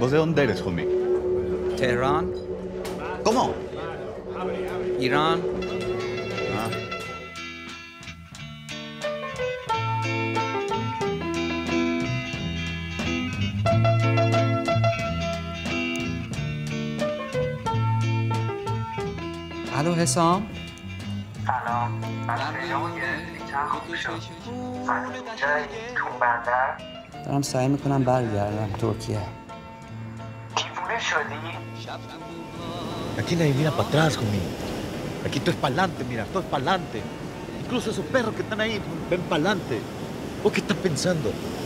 ¿Vos de dónde eres, Jumi? Teherán. ¿Cómo? Irán. Ah. الو حسام. سلام، من جای دیگر خوب شد. من جای تون بردر دارم سعی میکنم برگردم ترکیه. دیوونه شدی؟ Aquí nadie mira para atrás conmigo. Aquí todo es para adelante, mira, todo es para adelante. Incluso esos perros que están ahí ven para adelante. ¿Vos qué estás pensando?